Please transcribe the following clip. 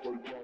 Just like that.